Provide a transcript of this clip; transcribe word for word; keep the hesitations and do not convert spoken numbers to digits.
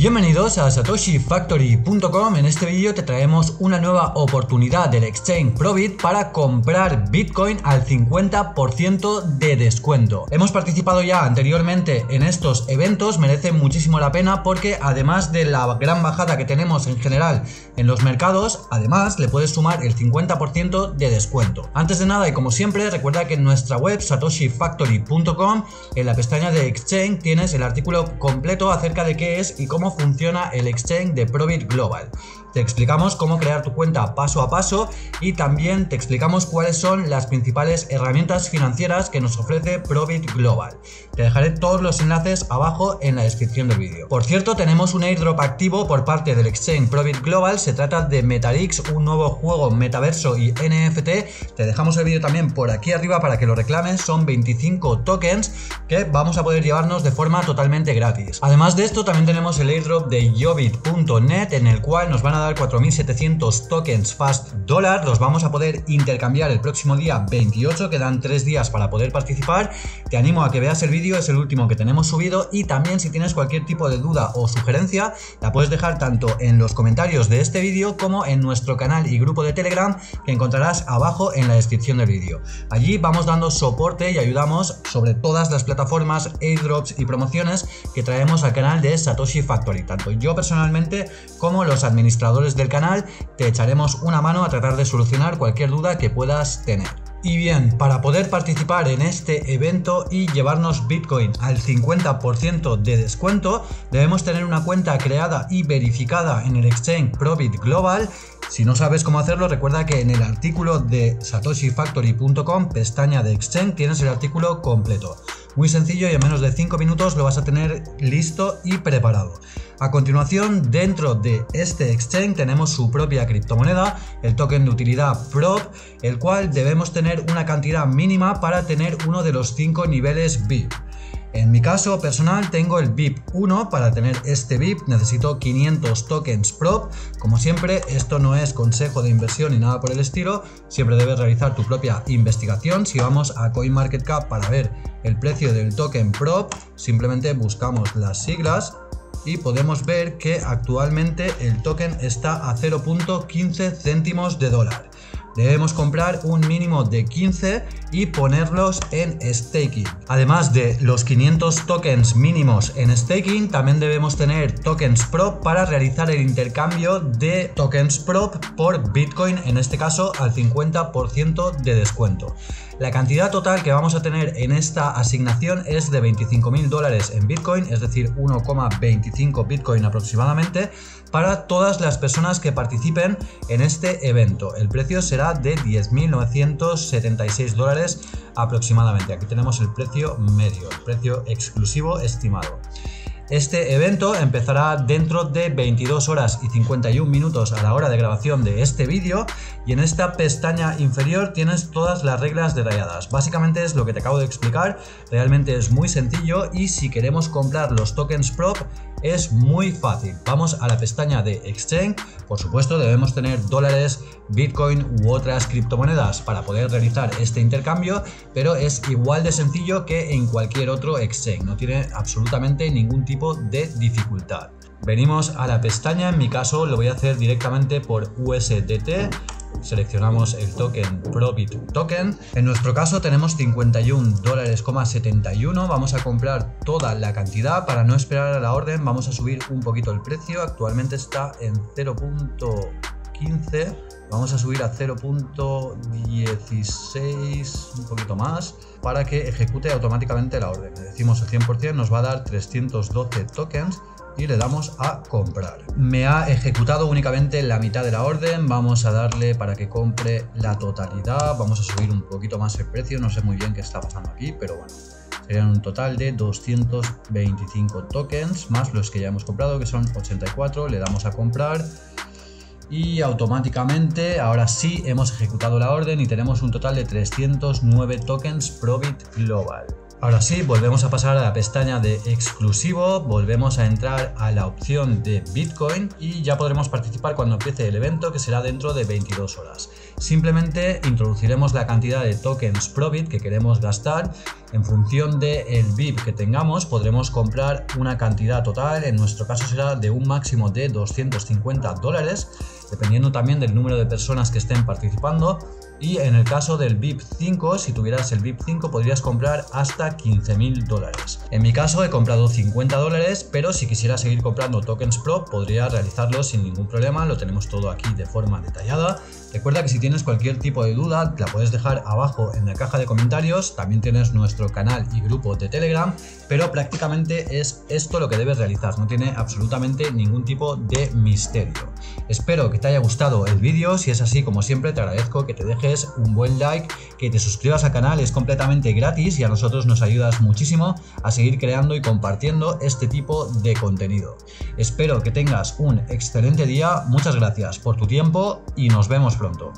Bienvenidos a satoshi factory punto com. En este vídeo te traemos una nueva oportunidad del exchange ProBit para comprar Bitcoin al cincuenta por ciento de descuento. Hemos participado ya anteriormente en estos eventos, merece muchísimo la pena porque además de la gran bajada que tenemos en general en los mercados, además le puedes sumar el cincuenta por ciento de descuento. Antes de nada y como siempre, recuerda que en nuestra web satoshi factory punto com, en la pestaña de exchange, tienes el artículo completo acerca de qué es y cómo funciona el exchange de ProBit Global. Te explicamos cómo crear tu cuenta paso a paso y también te explicamos cuáles son las principales herramientas financieras que nos ofrece ProBit Global. Te dejaré todos los enlaces abajo en la descripción del vídeo. Por cierto, tenemos un airdrop activo por parte del exchange ProBit Global. Se trata de MetaX, un nuevo juego metaverso y N F T. Te dejamos el vídeo también por aquí arriba para que lo reclames. Son veinticinco tokens que vamos a poder llevarnos de forma totalmente gratis. Además de esto, también tenemos el airdrop de yobit punto net, en el cual nos van a dar cuatro mil setecientos tokens fast dólar. Los vamos a poder intercambiar el próximo día veintiocho, quedan tres días para poder participar. Te animo a que veas el vídeo, es el último que tenemos subido, y también si tienes cualquier tipo de duda o sugerencia la puedes dejar tanto en los comentarios de este vídeo como en nuestro canal y grupo de Telegram que encontrarás abajo en la descripción del vídeo. Allí vamos dando soporte y ayudamos sobre todas las plataformas, airdrops y promociones que traemos al canal de Satoshi Factory. Tanto yo personalmente como los administradores del canal te echaremos una mano a tratar de solucionar cualquier duda que puedas tener. Y bien, para poder participar en este evento y llevarnos Bitcoin al cincuenta por ciento de descuento, debemos tener una cuenta creada y verificada en el exchange ProBit Global. Si no sabes cómo hacerlo, recuerda que en el artículo de satoshi factory punto com, pestaña de exchange, tienes el artículo completo. Muy sencillo y en menos de cinco minutos lo vas a tener listo y preparado. A continuación, dentro de este exchange tenemos su propia criptomoneda, el token de utilidad PROP, el cual debemos tener una cantidad mínima para tener uno de los cinco niveles V I P. En mi caso personal tengo el V I P uno, para tener este V I P necesito quinientos tokens PROP. Como siempre, esto no es consejo de inversión ni nada por el estilo, siempre debes realizar tu propia investigación. Si vamos a CoinMarketCap para ver el precio del token PROP, simplemente buscamos las siglas y podemos ver que actualmente el token está a cero punto quince céntimos de dólar. Debemos comprar un mínimo de quince y ponerlos en staking. Además de los quinientos tokens mínimos en staking, también debemos tener tokens PROP para realizar el intercambio de tokens PROP por Bitcoin, en este caso al cincuenta por ciento de descuento. La cantidad total que vamos a tener en esta asignación es de veinticinco mil dólares en Bitcoin, es decir, uno coma veinticinco Bitcoin aproximadamente, para todas las personas que participen en este evento. El precio será de diez mil novecientos setenta y seis dólares aproximadamente. Aquí tenemos el precio medio, el precio exclusivo estimado. Este evento empezará dentro de veintidós horas y cincuenta y un minutos a la hora de grabación de este vídeo, y en esta pestaña inferior tienes todas las reglas detalladas. Básicamente es lo que te acabo de explicar, realmente es muy sencillo, y si queremos comprar los tokens PROP es muy fácil. Vamos a la pestaña de exchange. Por supuesto, debemos tener dólares, Bitcoin u otras criptomonedas para poder realizar este intercambio, pero es igual de sencillo que en cualquier otro exchange, no tiene absolutamente ningún tipo de dificultad. Venimos a la pestaña, en mi caso lo voy a hacer directamente por U S D T. Seleccionamos el token ProBit Token. En nuestro caso tenemos cincuenta y un dólares con setenta y uno. Vamos a comprar toda la cantidad para no esperar a la orden. Vamos a subir un poquito el precio. Actualmente está en cero punto quince. Vamos a subir a cero punto dieciséis, un poquito más, para que ejecute automáticamente la orden. Le decimos el cien por ciento, nos va a dar trescientos doce tokens. Y le damos a comprar. Me ha ejecutado únicamente la mitad de la orden. Vamos a darle para que compre la totalidad. Vamos a subir un poquito más el precio. No sé muy bien qué está pasando aquí, pero bueno, serían un total de doscientos veinticinco tokens más los que ya hemos comprado, que son ochenta y cuatro. Le damos a comprar y automáticamente ahora sí hemos ejecutado la orden y tenemos un total de trescientos nueve tokens ProBit Global. Ahora sí, volvemos a pasar a la pestaña de exclusivo, volvemos a entrar a la opción de Bitcoin y ya podremos participar cuando empiece el evento, que será dentro de veintidós horas. Simplemente introduciremos la cantidad de tokens ProBit que queremos gastar. En función del V I P que tengamos podremos comprar una cantidad total, en nuestro caso será de un máximo de doscientos cincuenta dólares, dependiendo también del número de personas que estén participando. Y en el caso del V I P cinco, si tuvieras el V I P cinco podrías comprar hasta quince mil dólares. En mi caso he comprado cincuenta dólares, pero si quisiera seguir comprando tokens PROP podría realizarlo sin ningún problema, lo tenemos todo aquí de forma detallada. Recuerda que si tienes cualquier tipo de duda la puedes dejar abajo en la caja de comentarios, también tienes nuestro canal y grupo de Telegram, pero prácticamente es esto lo que debes realizar, no tiene absolutamente ningún tipo de misterio. Espero que te haya gustado el vídeo, si es así como siempre te agradezco que te dejes un buen like, que te suscribas al canal, es completamente gratis y a nosotros nos ayudas muchísimo a seguir creando y compartiendo este tipo de contenido. Espero que tengas un excelente día, muchas gracias por tu tiempo y nos vemos pronto.